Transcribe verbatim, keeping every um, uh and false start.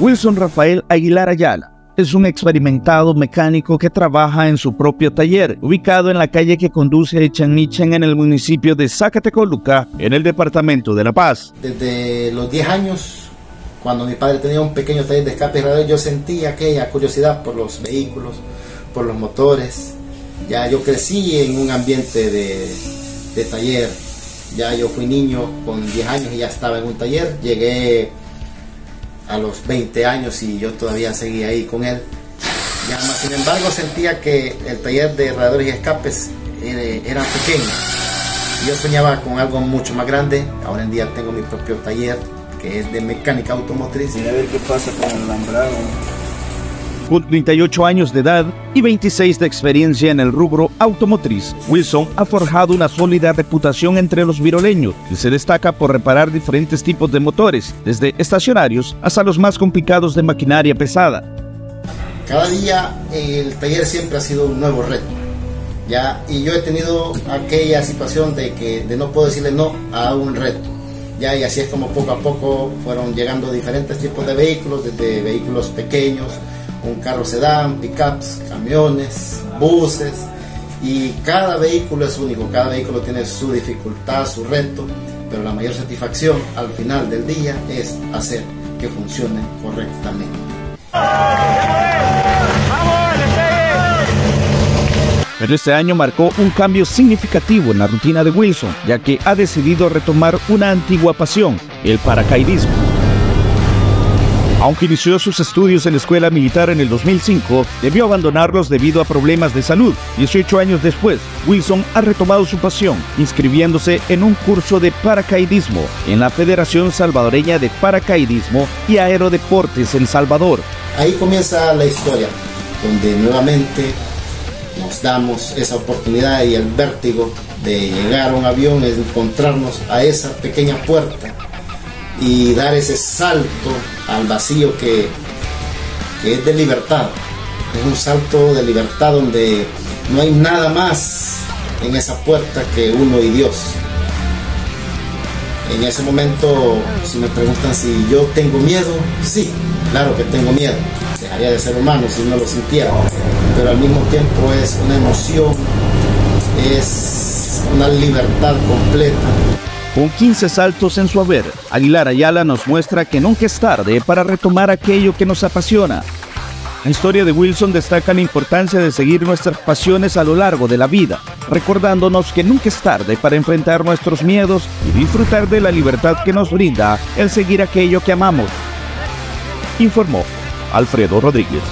Wilson Rafael Aguilar Ayala es un experimentado mecánico que trabaja en su propio taller, ubicado en la calle que conduce a Chanmichán en el municipio de Zacatecoluca, en el departamento de La Paz. Desde los diez años, cuando mi padre tenía un pequeño taller de escape y radio, yo sentía aquella curiosidad por los vehículos, por los motores. Ya yo crecí en un ambiente de, de taller. Ya yo fui niño con diez años y ya estaba en un taller. Llegué a los veinte años y yo todavía seguía ahí con él. Ya, más sin embargo, sentía que el taller de radiadores y escapes era pequeño. Yo soñaba con algo mucho más grande. Ahora en día tengo mi propio taller, que es de mecánica automotriz. Y a ver qué pasa con el alambrado. Con treinta y ocho años de edad y veintiséis de experiencia en el rubro automotriz, Wilson ha forjado una sólida reputación entre los viroleños y se destaca por reparar diferentes tipos de motores, desde estacionarios hasta los más complicados de maquinaria pesada. Cada día el taller siempre ha sido un nuevo reto, ¿ya? Y yo he tenido aquella situación de que de no puedo decirle no a un reto, ¿ya? Y así es como poco a poco fueron llegando diferentes tipos de vehículos, desde vehículos pequeños, un carro sedán, pickups, camiones, buses, y cada vehículo es único, cada vehículo tiene su dificultad, su reto, pero la mayor satisfacción al final del día es hacer que funcione correctamente. Pero este año marcó un cambio significativo en la rutina de Wilson, ya que ha decidido retomar una antigua pasión, el paracaidismo. Aunque inició sus estudios en la Escuela Militar en el dos mil cinco, debió abandonarlos debido a problemas de salud. dieciocho años después, Wilson ha retomado su pasión, inscribiéndose en un curso de paracaidismo en la Federación Salvadoreña de Paracaidismo y Aerodeportes en El Salvador. Ahí comienza la historia, donde nuevamente nos damos esa oportunidad y el vértigo de llegar a un avión, de encontrarnos a esa pequeña puerta y dar ese salto al vacío que, que es de libertad. Es un salto de libertad donde no hay nada más en esa puerta que uno y Dios. En ese momento, si me preguntan si yo tengo miedo, sí, claro que tengo miedo. Dejaría de ser humano si no lo sintiera, pero al mismo tiempo es una emoción, es una libertad completa. Con quince saltos en su haber, Aguilar Ayala nos muestra que nunca es tarde para retomar aquello que nos apasiona. La historia de Wilson destaca la importancia de seguir nuestras pasiones a lo largo de la vida, recordándonos que nunca es tarde para enfrentar nuestros miedos y disfrutar de la libertad que nos brinda el seguir aquello que amamos. Informó Alfredo Rodríguez.